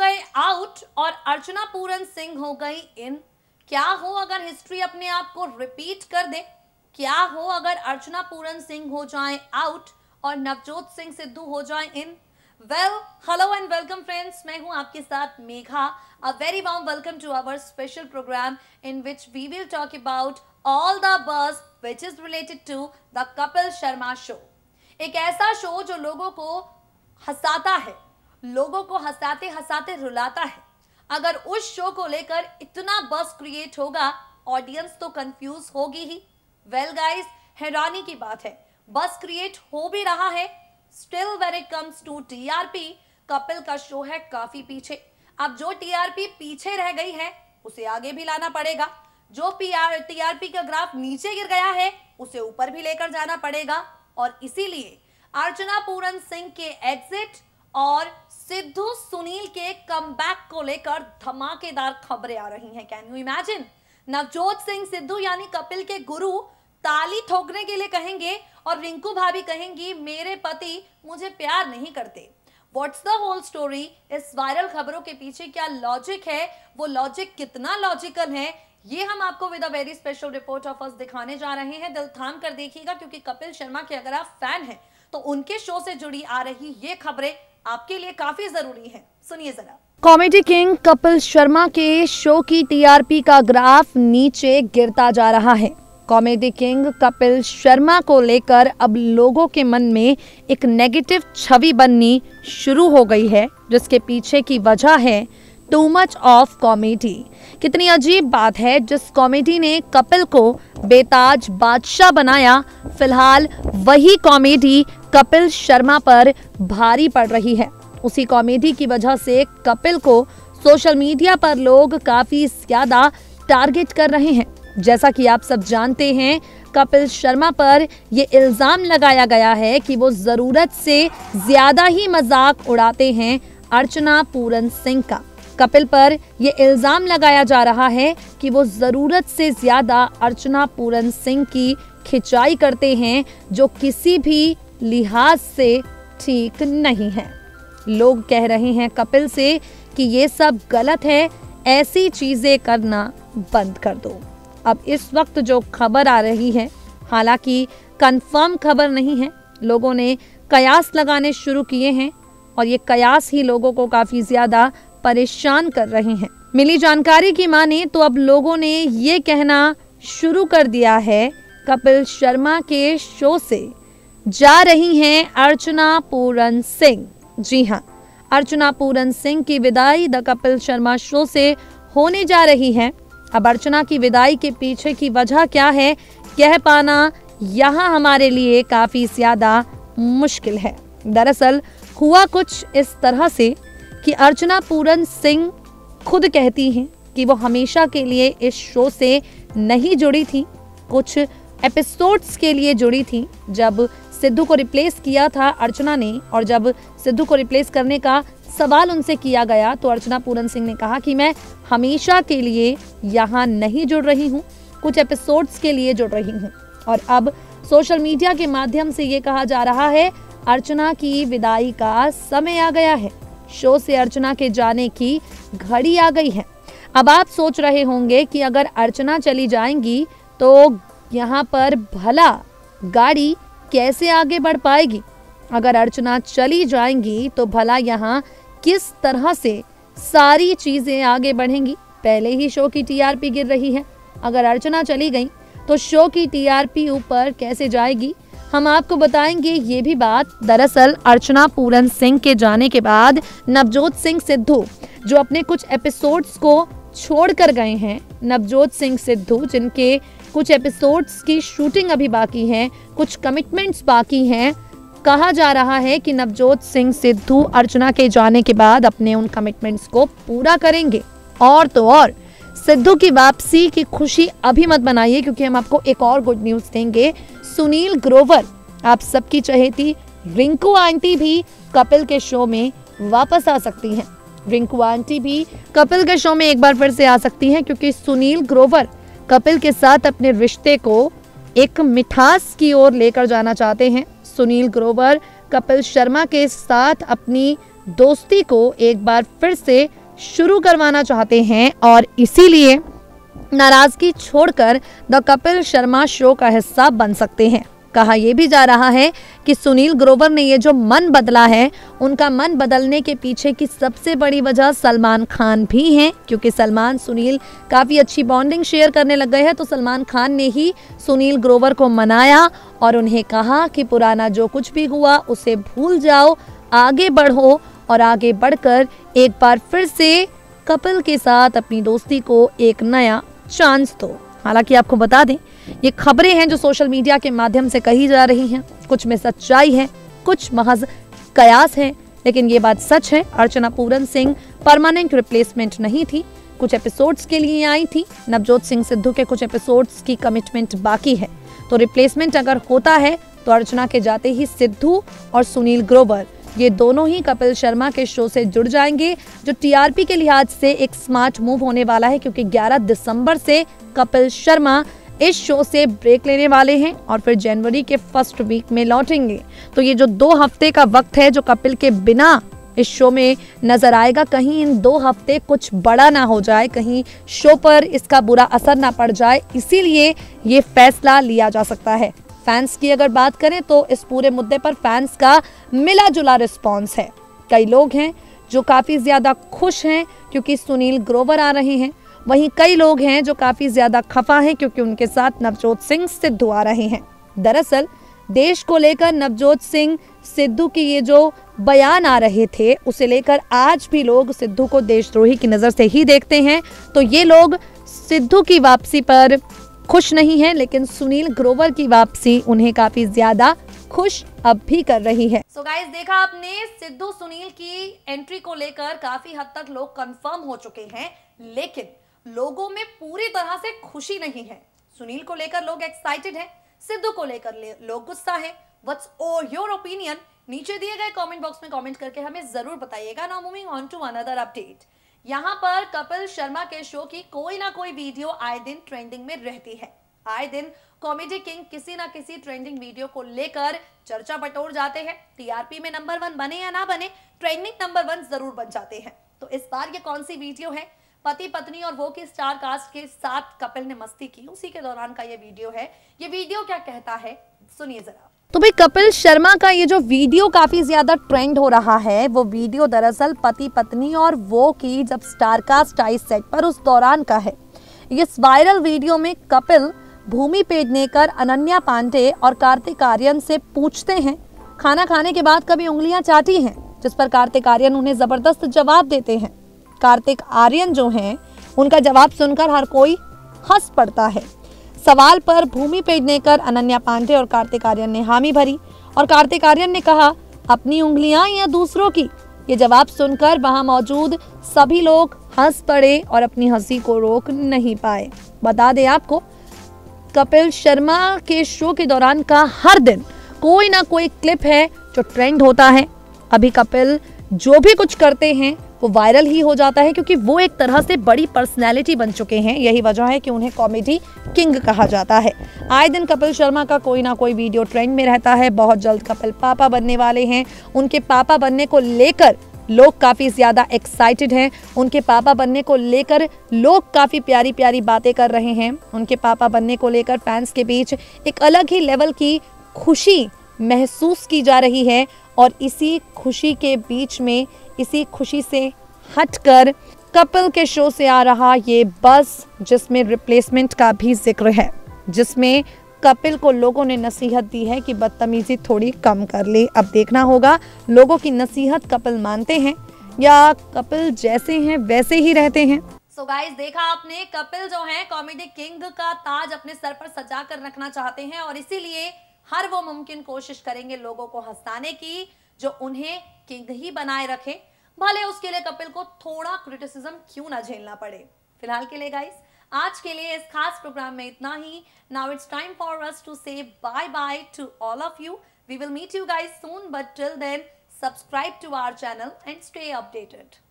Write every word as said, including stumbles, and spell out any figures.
गए आउट और अर्चना पूरन सिंह हो गई इन। क्या हो अगर हिस्ट्री अपने आप को रिपीट कर दे, क्या हो अगर अर्चना पूरन सिंह हो जाए आउट और नवजोत सिंह सिद्धू हो जाए इन। Well hello and welcome friends, मैं हूं आपके साथ Megha. A very warm welcome to our special programme in which we will talk about all the buzz which is related to the Kapil Sharma show. एक ऐसा शो जो लोगों को हंसाता है, लोगों को हंसाते हंसाते रुलाता है। अगर उस शो को लेकर इतना बस क्रिएट होगा, ऑडियंस तो कंफ्यूज होगी ही। वेल गाइस, हैरानी की बात है, बस क्रिएट हो भी रहा है, still when it comes to TRP Kapil का शो है काफी पीछे। अब जो टीआरपी पीछे रह गई है उसे आगे भी लाना पड़ेगा, जो टीआरपी का ग्राफ नीचे गिर गया है उसे ऊपर भी लेकर जाना पड़ेगा। और इसीलिए अर्चना पूरन सिंह के एग्जिट और सिद्धू सुनील के कमबैक को लेकर धमाकेदार खबरें आ रही हैं। Can you imagine, Navjot Singh Sidhu यानी कपिल के गुरु ताली ठोकने के लिए कहेंगे और रिंकू भाभी कहेंगी मेरे पति मुझे प्यार नहीं करते। What's the whole story? इस वायरल खबरों के पीछे क्या लॉजिक है, वो लॉजिक कितना लॉजिकल है, ये हम आपको with a very special report of us दिखाने जा रहे हैं। दिल थाम कर देखिएगा क्योंकि कपिल शर्मा के अगर आप फैन हैं तो उनके शो से जुड़ी आ रही ये खबरें आपके लिए काफी जरूरी हैं। सुनिए जरा। कॉमेडी किंग कपिल शर्मा के शो की टीआरपी का ग्राफ नीचे गिरता जा रहा है। कॉमेडी किंग कपिल शर्मा को लेकर अब लोगों के मन में एक नेगेटिव छवि बननी शुरू हो गई है, जिसके पीछे की वजह है टू मच ऑफ कॉमेडी। कितनी अजीब बात है, जिस कॉमेडी ने कपिल को बेताज बादशाह बनाया, फिलहाल वही कॉमेडी कपिल शर्मा पर भारी पड़ रही है। उसी कॉमेडी की वजह से कपिल को सोशल मीडिया पर लोग काफ़ी ज़्यादा टारगेट कर रहे हैं। जैसा कि आप सब जानते हैं, कपिल शर्मा पर ये इल्ज़ाम लगाया गया है कि वो ज़रूरत से ज़्यादा ही मजाक उड़ाते हैं अर्चना पूरन सिंह का। कपिल पर यह इल्ज़ाम लगाया जा रहा है कि वो ज़रूरत से ज़्यादा अर्चना पूरन सिंह की खिंचाई करते हैं, जो किसी भी लिहाज से ठीक नहीं है। लोग कह रहे हैं कपिल से कि ये सब गलत है, ऐसी चीज़ें करना बंद कर दो। अब इस वक्त जो खबर आ रही है, हालांकि कंफर्म खबर नहीं है, लोगों ने कयास लगाने शुरू किए हैं और ये कयास ही लोगों को काफ़ी ज़्यादा परेशान कर रहे हैं। मिली जानकारी की माने तो अब लोगों ने ये कहना शुरू कर दिया है कपिल शर्मा के शो से जा रही हैं अर्चना पूरन सिंह। जी हां, अर्चना पूरन सिंह की विदाई द कपिल शर्मा शो से होने जा रही है। अब अर्चना की विदाई के पीछे की वजह क्या है, कह पाना यहां हमारे लिए काफ़ी ज़्यादा मुश्किल है। दरअसल हुआ कुछ इस तरह से कि अर्चना पूरन सिंह खुद कहती हैं कि वो हमेशा के लिए इस शो से नहीं जुड़ी थी, कुछ एपिसोड्स के लिए जुड़ी थी। जब सिद्धू को रिप्लेस किया था अर्चना ने, और जब सिद्धू को रिप्लेस करने का सवाल उनसे किया गया तो अर्चना पूरन सिंह ने कहा कि मैं हमेशा के लिए यहाँ नहीं जुड़ रही हूँ, कुछ एपिसोड्स के लिए जुड़ रही हूँ। और अब सोशल मीडिया के माध्यम से ये कहा जा रहा है अर्चना की विदाई का समय आ गया है, शो से अर्चना के जाने की घड़ी आ गई है। अब आप सोच रहे होंगे कि अगर अर्चना चली जाएंगी तो यहाँ पर भला गाड़ी कैसे आगे बढ़ पाएगी, अगर अर्चना चली जाएंगी तो भला यहाँ किस तरह से सारी चीज़ें आगे बढ़ेंगी। पहले ही शो की टीआरपी गिर रही है, अगर अर्चना चली गई तो शो की टीआरपी ऊपर कैसे जाएगी, हम आपको बताएंगे ये भी बात। दरअसल अर्चना पूरन सिंह के जाने के बाद नवजोत सिंह सिद्धू, जो अपने कुछ एपिसोड्स को छोड़ कर गए हैं, नवजोत सिंह सिद्धू जिनके कुछ एपिसोड्स की शूटिंग अभी बाकी है, कुछ कमिटमेंट्स बाकी हैं, कहा जा रहा है कि नवजोत सिंह सिद्धू अर्चना के जाने के बाद अपने उन कमिटमेंट्स को पूरा करेंगे। और तो और सिद्धू की वापसी की खुशी अभी मत बनाइए, क्योंकि हम आपको एक और गुड न्यूज़ देंगे। सुनील ग्रोवर, आप सबकी चहेती रिंकू आंटी भी कपिल के शो में वापस आ सकती हैं। रिंकू आंटी भी कपिल के शो में एक बार फिर से आ सकती हैं, क्योंकि सुनील ग्रोवर कपिल के साथ अपने रिश्ते को एक मिठास की ओर लेकर जाना चाहते हैं। सुनील ग्रोवर कपिल शर्मा के साथ अपनी दोस्ती को एक बार फिर से शुरू करवाना चाहते हैं और इसीलिए नाराजगी छोड़कर द कपिल शर्मा शो का हिस्सा बन सकते हैं। कहा यह भी जा रहा है कि सुनील ग्रोवर ने ये जो मन बदला है, उनका मन बदलने के पीछे की सबसे बड़ी वजह सलमान खान भी हैं, क्योंकि सलमान सुनील काफ़ी अच्छी बॉन्डिंग शेयर करने लग गए हैं। तो सलमान खान ने ही सुनील ग्रोवर को मनाया और उन्हें कहा कि पुराना जो कुछ भी हुआ उसे भूल जाओ, आगे बढ़ो और आगे बढ़कर एक बार फिर से कपिल के साथ अपनी दोस्ती को एक नया चांस दो। हालांकि आपको बता दें, ये खबरें हैं जो सोशल मीडिया के माध्यम से कही जा रही हैं, कुछ में सच्चाई है, कुछ महज कयास है, लेकिन ये बात सच है अर्चना पूरन सिंह परमानेंट रिप्लेसमेंट नहीं थी। कुछ एपिसोड्स के लिए आई थी, नवजोत सिंह सिद्धू के कुछ एपिसोड्स की कमिटमेंट बाकी है, तो रिप्लेसमेंट अगर होता है तो अर्चना के जाते ही सिद्धू और सुनील ग्रोवर ये दोनों ही कपिल शर्मा के शो से जुड़ जाएंगे, जो टीआरपी के लिहाज से एक स्मार्ट मूव होने वाला है, क्योंकि ग्यारह दिसंबर से कपिल शर्मा इस शो से ब्रेक लेने वाले हैं और फिर जनवरी के फर्स्ट वीक में लौटेंगे। तो ये जो दो हफ्ते का वक्त है जो कपिल के बिना इस शो में नजर आएगा, कहीं इन दो हफ्ते कुछ बड़ा ना हो जाए, कहीं शो पर इसका बुरा असर ना पड़ जाए, इसीलिए ये फैसला लिया जा सकता है। फैंस की अगर बात करें तो इस पूरे मुद्दे पर फैंस का मिला जुला रिस्पॉन्स है। कई लोग हैं जो काफ़ी ज़्यादा खुश हैं क्योंकि सुनील ग्रोवर आ रहे हैं, वहीं कई लोग हैं जो काफ़ी ज़्यादा खफा हैं क्योंकि उनके साथ नवजोत सिंह सिद्धू आ रहे हैं। दरअसल देश को लेकर नवजोत सिंह सिद्धू की ये जो बयान आ रहे थे उसे लेकर आज भी लोग सिद्धू को देशद्रोही की नज़र से ही देखते हैं। तो ये लोग सिद्धू की वापसी पर खुश नहीं है, लेकिन सुनील ग्रोवर की वापसी उन्हें काफी ज्यादा खुश अब भी कर रही है। सो गाइस, देखा आपने, सिद्धू सुनील की एंट्री को लेकर काफी हद तक लोग कंफर्म हो चुके हैं, लेकिन लोगों में पूरी तरह से खुशी नहीं है। सुनील को लेकर लोग एक्साइटेड हैं, सिद्धू को लेकर ले, लोग गुस्सा है। What's your opinion? नीचे दिए गए कॉमेंट बॉक्स में कॉमेंट करके हमें जरूर बताइएगा। Now moving on to another update. यहाँ पर कपिल शर्मा के शो की कोई ना कोई वीडियो आए दिन ट्रेंडिंग में रहती है। आए दिन कॉमेडी किंग किसी ना किसी ट्रेंडिंग वीडियो को लेकर चर्चा बटोर जाते हैं। टीआरपी में नंबर वन बने या ना बने, ट्रेंडिंग नंबर वन जरूर बन जाते हैं। तो इस बार ये कौन सी वीडियो है? पति पत्नी और वो की स्टार कास्ट के साथ कपिल ने मस्ती की, उसी के दौरान का ये वीडियो है। ये वीडियो क्या कहता है, सुनिए जरा। तो भाई कपिल शर्मा का ये जो वीडियो काफ़ी ज़्यादा ट्रेंड हो रहा है, वो वीडियो दरअसल पति पत्नी और वो की जब स्टार कास्ट आई सेट पर उस दौरान का है। इस वायरल वीडियो में कपिल भूमि पेडनेकर, अनन्या पांडे और कार्तिक आर्यन से पूछते हैं खाना खाने के बाद कभी उंगलियां चाटी हैं, जिस पर कार्तिक आर्यन उन्हें ज़बरदस्त जवाब देते हैं। कार्तिक आर्यन जो हैं, उनका जवाब सुनकर हर कोई हंस पड़ता है। सवाल पर भूमि पेडनेकर, अनन्या पांडे और कार्तिक आर्यन ने हामी भरी और कार्तिक आर्यन ने कहा, अपनी उंगलियां या दूसरों की? ये जवाब सुनकर वहां मौजूद सभी लोग हंस पड़े और अपनी हंसी को रोक नहीं पाए। बता दें आपको, कपिल शर्मा के शो के दौरान का हर दिन कोई ना कोई क्लिप है जो ट्रेंड होता है। अभी कपिल जो भी कुछ करते हैं वो वायरल ही हो जाता है, क्योंकि वो एक तरह से बड़ी पर्सनैलिटी बन चुके हैं। यही वजह है कि उन्हें कॉमेडी किंग कहा जाता है। आए दिन कपिल शर्मा का कोई ना कोई वीडियो ट्रेंड में रहता है। बहुत जल्द कपिल पापा बनने वाले हैं। उनके पापा बनने को लेकर लोग काफ़ी ज़्यादा एक्साइटेड हैं। उनके पापा बनने को लेकर लोग काफ़ी प्यारी प्यारी बातें कर रहे हैं। उनके पापा बनने को लेकर फैंस के बीच एक अलग ही लेवल की खुशी महसूस की जा रही है और इसी खुशी के बीच में, इसी खुशी से हटकर कपिल के शो से आ रहा ये बस, जिसमें रिप्लेसमेंट का भी जिक्र है, जिसमें कपिल को लोगों ने नसीहत दी है कि बदतमीजी थोड़ी कम कर ले। अब देखना होगा लोगों की नसीहत कपिल मानते हैं या कपिल जैसे हैं वैसे ही रहते हैं। सो गाइस, देखा आपने, कपिल जो हैं कॉमेडी किंग का ताज अपने सर पर सजा कर रखना चाहते हैं और इसीलिए हर वो मुमकिन कोशिश करेंगे लोगों को हंसाने की जो उन्हें किंग ही बनाए रखे, भले उसके लिए कपिल को थोड़ा क्रिटिसिज्म क्यों ना झेलना पड़े। फिलहाल के लिए गाइस, आज के लिए इस खास प्रोग्राम में इतना ही। Now it's time for us to say bye bye to all of you. We will meet you guys soon, but till then subscribe to our channel and stay updated.